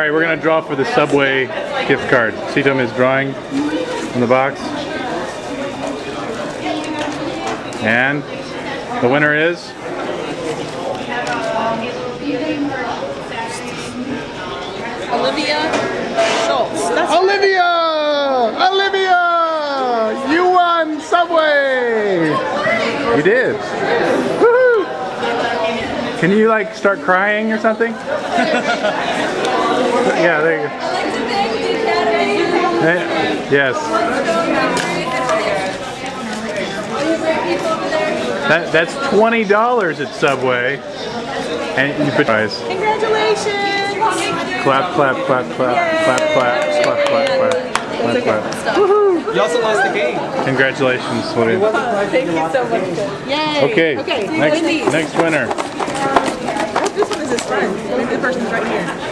Alright, we're going to draw for the Subway gift card. Sitom is drawing on the box. And the winner is... Olivia Schultz. That's Olivia! Olivia! You won Subway! You did. Woohoo! Can you like start crying or something? Yeah, there you go. I'd like to thank the Academy. Yes. That's $20 at Subway. And you guys. Congratulations! Clap, clap, clap, clap, clap, clap, clap, clap, clap, clap. Woohoo! You also lost the game. Congratulations, Olivia. Thank you so much. Yay! Okay. Okay. Next winner. I hope this one is his friend. The person's right here.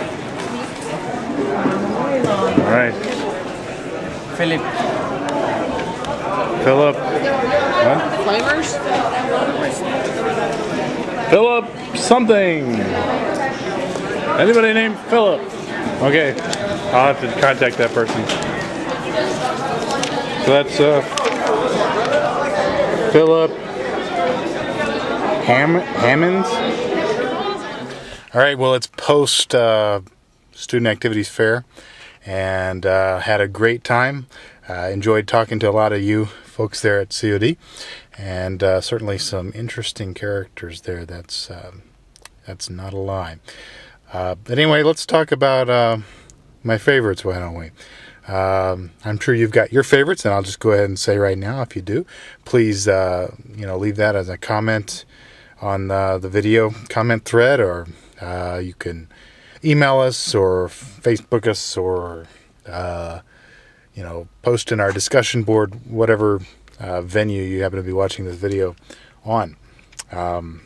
All right. Philip. What? Flavors? Philip something. Anybody named Philip? Okay. I'll have to contact that person. So that's Philip Hammonds. All right. Well, it's post student activities fair. And had a great time. Enjoyed talking to a lot of you folks there at COD, and certainly some interesting characters there. That's not a lie. But anyway, let's talk about my favorites, why don't we? I'm sure you've got your favorites, and I'll just go ahead and say right now, if you do, please leave that as a comment on the video comment thread, or you can email us or Facebook us, or post in our discussion board, whatever venue you happen to be watching this video on.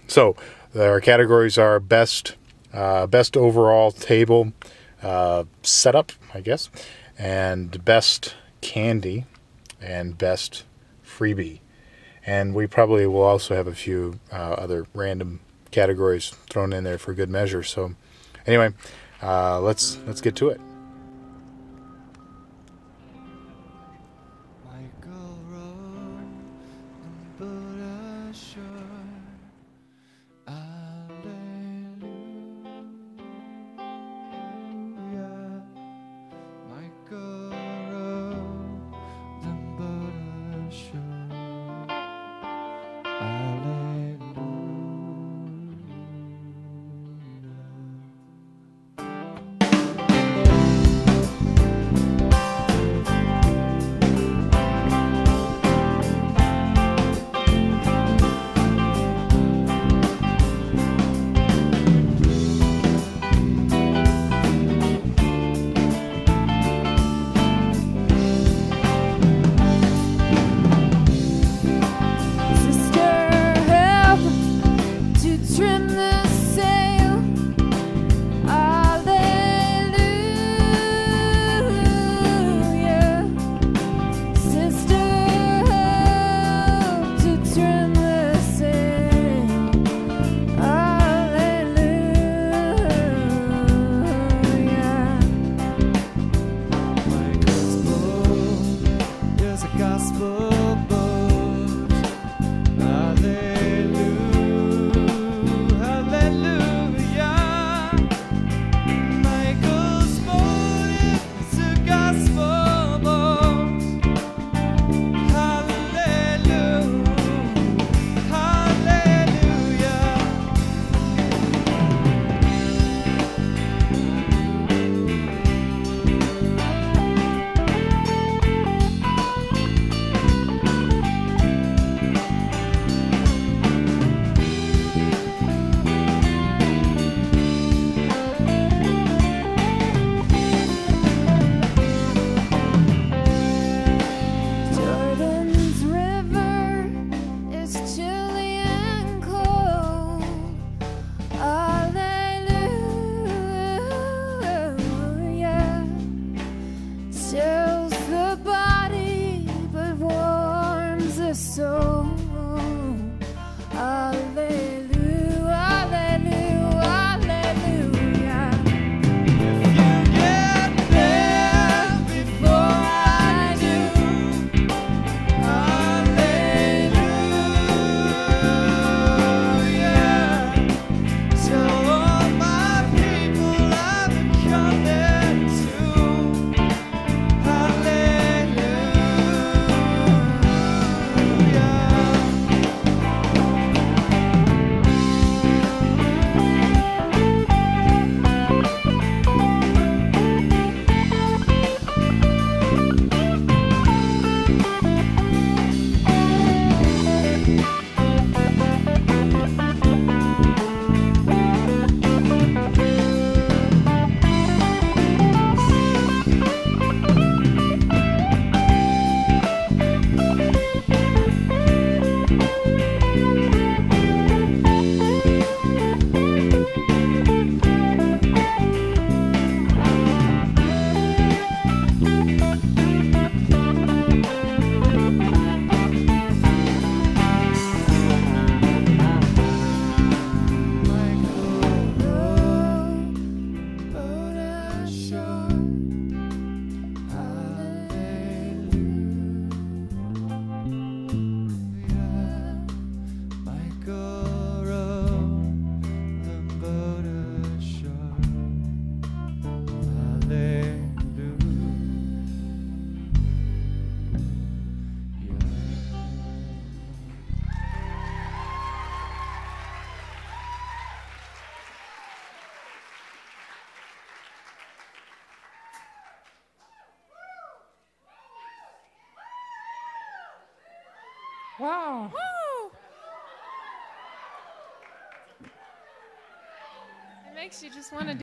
So our categories are best overall table setup, I guess, and best candy, and best freebie, and we probably will also have a few other random categories thrown in there for good measure. So anyway, let's get to it. Hallelujah. Wow. Woo! It makes you just want to do